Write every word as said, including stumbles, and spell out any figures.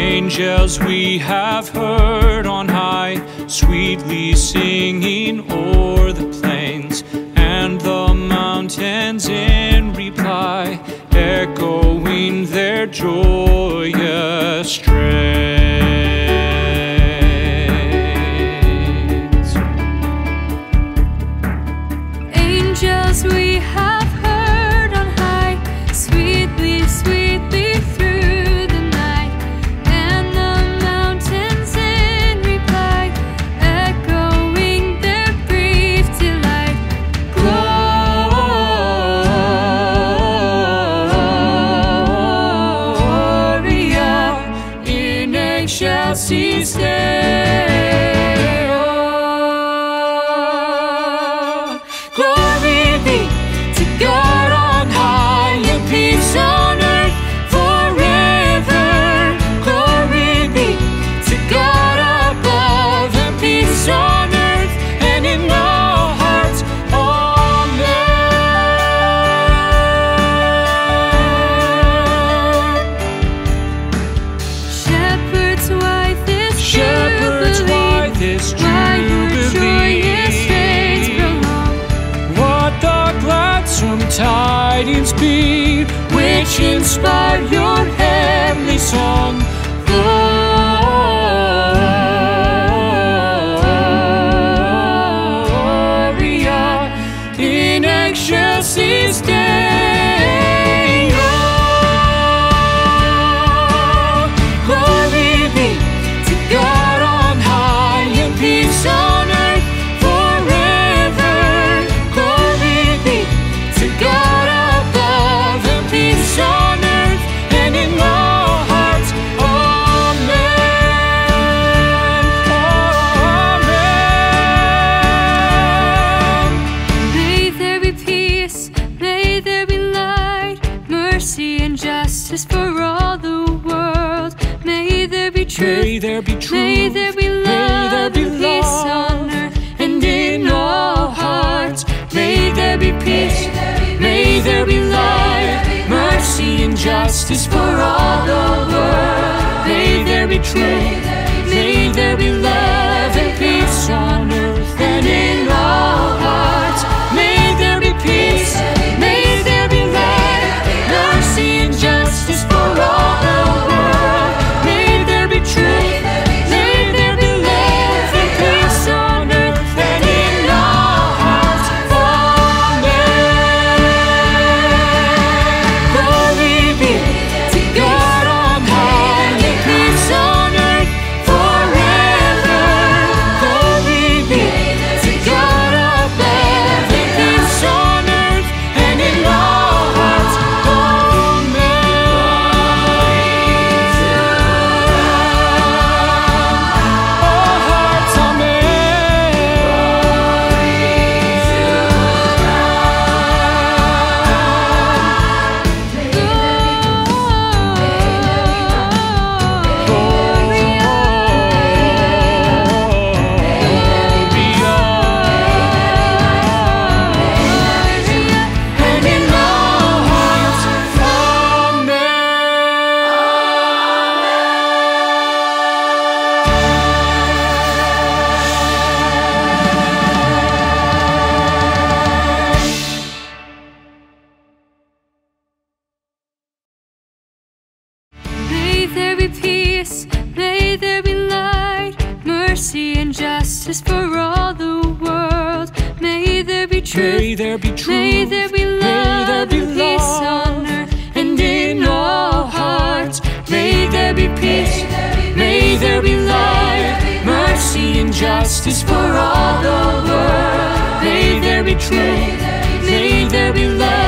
angels we have heard on high, sweetly singing o'er the plains, and the mountains in reply, echoing their joyous strains. Angels we have heard on high, sweetly, sweetly. Shall see stay. Oh, glory be to God on high, and peace on earth forever. Glory be to God above, and peace on earth and in our hearts. Amen. Shepherd's wife, Shepherds, why this jubilee? What the gladsome tidings be, which inspire your heavenly song. Gloria in excelsis Dei. Justice for all the world. May there be truth. May there be truth. May there be love. May there be and love. Peace on earth and in all hearts. May there be peace. May there be light, mercy and justice for all the world. May there be truth. May there be love and peace on earth and in all hearts. May there be peace. May there be light, mercy and justice. Justice for all the world. May there be truth. May there be truth. May there be love. May there be peace on earth and in all hearts. May there be peace. May there be light, mercy and justice for all the world. May there be truth. May there be love.